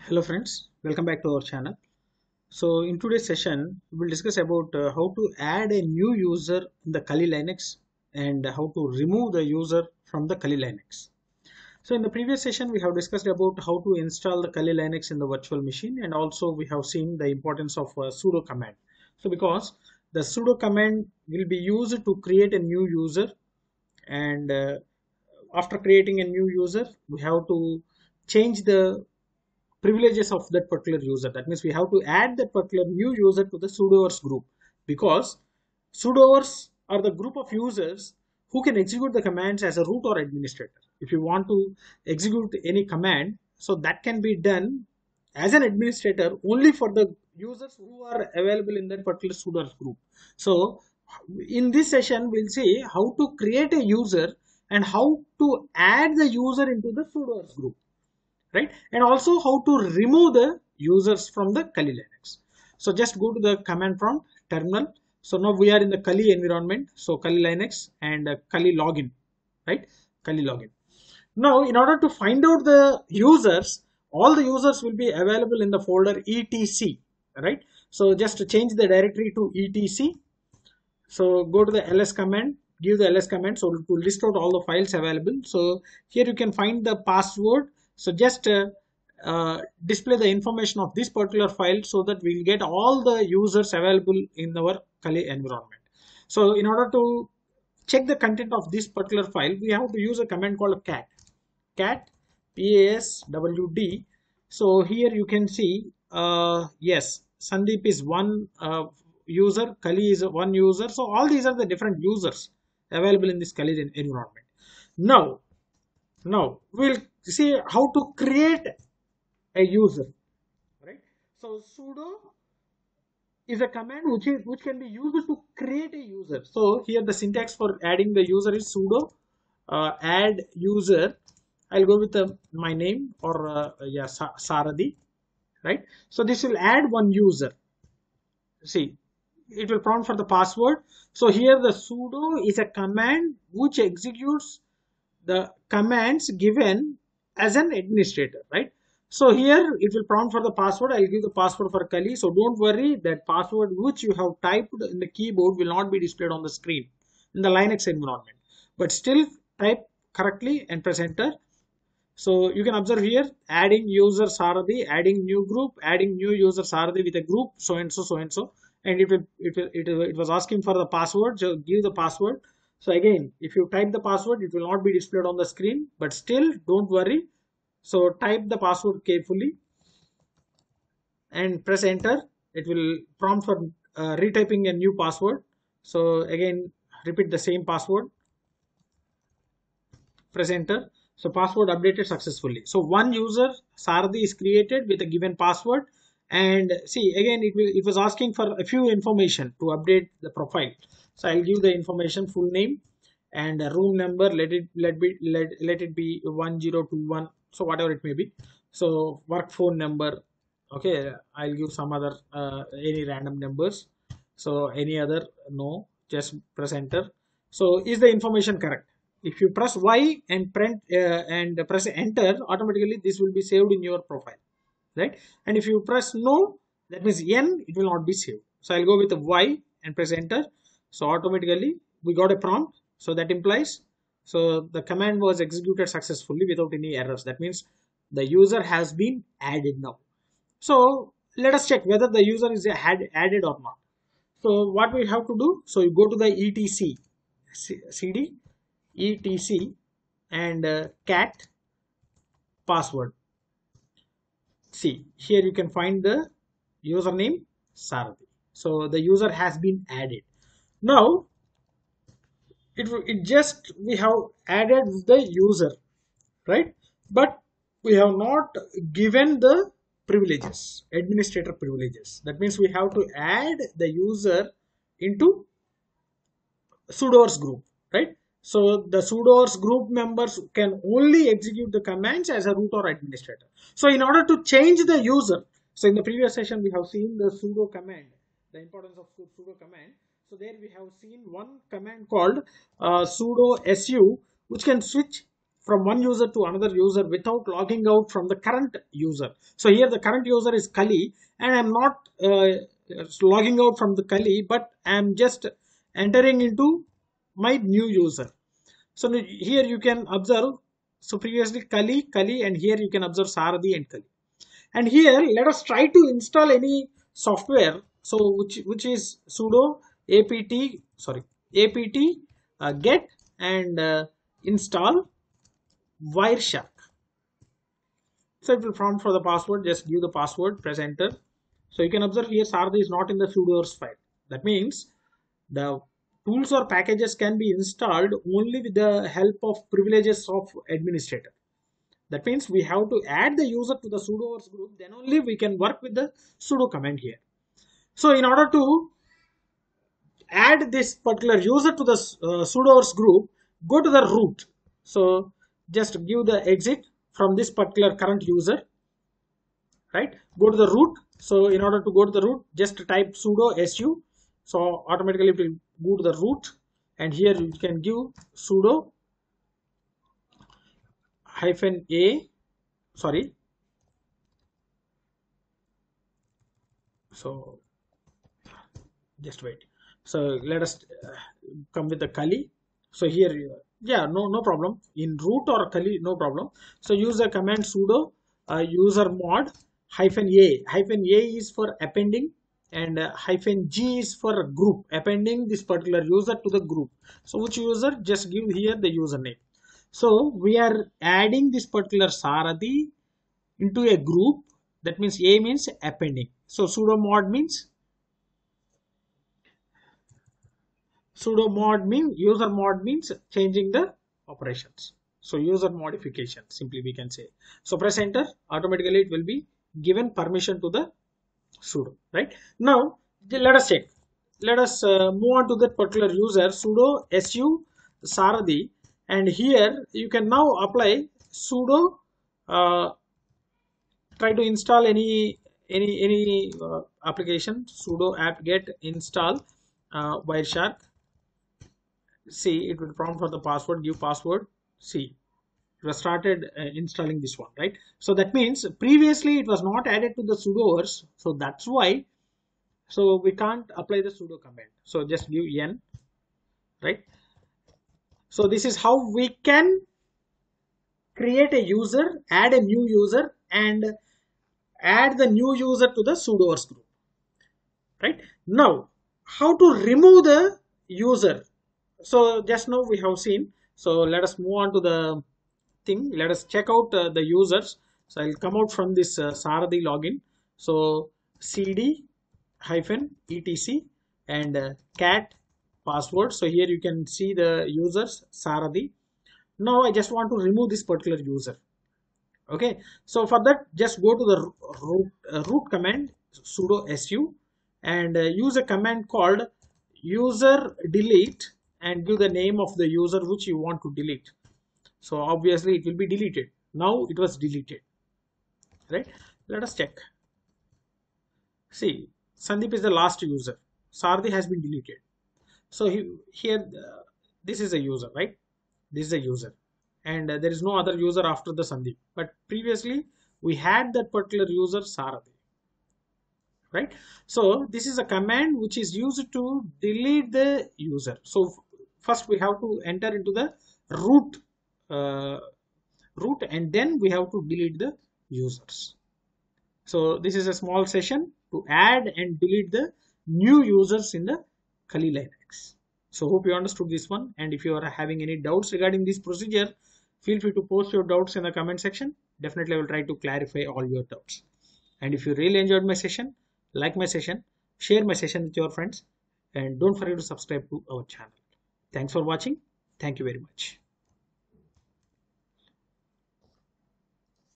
Hello friends, welcome back to our channel. So in today's session we will discuss about how to add a new user in the Kali Linux and how to remove the user from the Kali Linux. So in the previous session we have discussed about how to install the Kali Linux in the virtual machine, and also we have seen the importance of sudo command. So because the sudo command will be used to create a new user, and after creating a new user we have to change the privileges of that particular user. That means we have to add that particular new user to the sudoers group, because sudoers are the group of users who can execute the commands as a root or administrator. If you want to execute any command, so that can be done as an administrator only for the users who are available in that particular sudoers group. So in this session we'll see how to create a user and how to add the user into the sudoers group. Right, and also how to remove the users from the Kali Linux. So just go to the command prompt terminal. So now we are in the Kali environment, so Kali Linux and Kali login, right? Kali login. Now in order to find out the users, all the users will be available in the folder etc, right? So just to change the directory to etc. So go to the ls command, give the ls command so to list out all the files available. So here you can find the password. So just display the information of this particular file so that we will get all the users available in our Kali environment. So in order to check the content of this particular file, we have to use a command called cat, cat passwd. So here you can see yes, Sandeep is one user, Kali is one user. So all these are the different users available in this Kali environment. Now we'll see how to create a user, right? So sudo is a command which can be used to create a user. So here the syntax for adding the user is sudo add user. I'll go with my name, or yeah, Saradi, right? So this will add one user. See, it will prompt for the password. So here the sudo is a command which executes the commands given as an administrator, right? So here it will prompt for the password. I'll give the password for Kali. So don't worry, that password which you have typed in the keyboard will not be displayed on the screen in the Linux environment, but still type correctly and press enter. So you can observe here, adding user Saradi, adding new group, adding new user Saradi with a group so and so so and so, and it was asking for the password. So give the password. So again, if you type the password, it will not be displayed on the screen, but still don't worry. So type the password carefully and press enter. It will prompt for retyping a new password. So again, repeat the same password, press enter. So password updated successfully. So one user Saradi is created with a given password. And see again, it was asking for a few information to update the profile. So I'll give the information, full name and room number. Let it be 1021, so whatever it may be. So work phone number, okay. I'll give some other any random numbers. So any other, no, just press enter. So is the information correct? If you press Y and press enter, automatically this will be saved in your profile, right? And if you press no, that means N, it will not be saved. So I'll go with the Y and press enter. So automatically we got a prompt. So that implies, so the command was executed successfully without any errors. That means the user has been added now. So let us check whether the user is added or not. So what we have to do, so you go to the etc cd etc and cat password. See, here you can find the username Saradi. So the user has been added. Now we have added the user, right? But we have not given the privileges, administrator privileges. That means we have to add the user into sudoers group, right? So the sudoers group members can only execute the commands as a root or administrator. So in order to change the user, so in the previous session we have seen the sudo command, the importance of sudo command. So there we have seen one command called sudo su, which can switch from one user to another user without logging out from the current user. So here the current user is Kali, and I'm not logging out from the Kali, but I'm just entering into my new user. So here you can observe, so previously Kali, and here you can observe Saradhi and Kali. And here let us try to install any software, so which is sudo apt get and install Wireshark. So it will prompt for the password, just give the password, press enter. So you can observe here Saradhi is not in the sudoers file. That means the tools or packages can be installed only with the help of privileges of administrator. That means we have to add the user to the sudoers group, then only we can work with the sudo command here. So in order to add this particular user to the sudoers group, go to the root. So just give the exit from this particular current user, right? Go to the root. So in order to go to the root, just type sudo su. So automatically it will go to the root, and here you can give sudo so let us come with the Kali. So here you are. Yeah, no problem in root or Kali, no problem. So use the command sudo usermod -a is for appending, and -g is for group, appending this particular user to the group. So which user, just give here the username. So we are adding this particular Saradhi into a group. That means a means appending. So usermod means changing the operations. So user modification, simply we can say. So press enter, automatically it will be given permission to the sudo, right? Now let us check. Let us move on to that particular user, sudo su Saradhi, and here you can now apply sudo try to install any application, sudo apt-get install Wireshark. See, it will prompt for the password, give password. See, it was started installing this one, right? So that means previously it was not added to the sudoers, so that's why. So we can't apply the sudo command. So just give n, right? So this is how we can create a user, add a new user, and add the new user to the sudoers group, right? Now, how to remove the user? So just now we have seen. So let us move on to the thing. Let us check out the users. So I'll come out from this Saradhi login. So cd -etc and cat password. So here you can see the users Saradhi. Now I just want to remove this particular user. Okay, so for that just go to the root, root command sudo su, and use a command called user delete, and give the name of the user which you want to delete. So obviously it will be deleted. Now it was deleted, right? Let us check. See, Sandeep is the last user. Saradhi has been deleted. So here this is a user, right? This is a user, and there is no other user after the Sandeep, but previously we had that particular user Saradhi, right? So this is a command which is used to delete the user. So first we have to enter into the root, and then we have to delete the users. So this is a small session to add and delete the new users in the Kali Linux. So hope you understood this one, and if you are having any doubts regarding this procedure, feel free to post your doubts in the comment section. Definitely I will try to clarify all your doubts. And if you really enjoyed my session, like my session, share my session with your friends, and don't forget to subscribe to our channel. Thanks for watching. Thank you very much.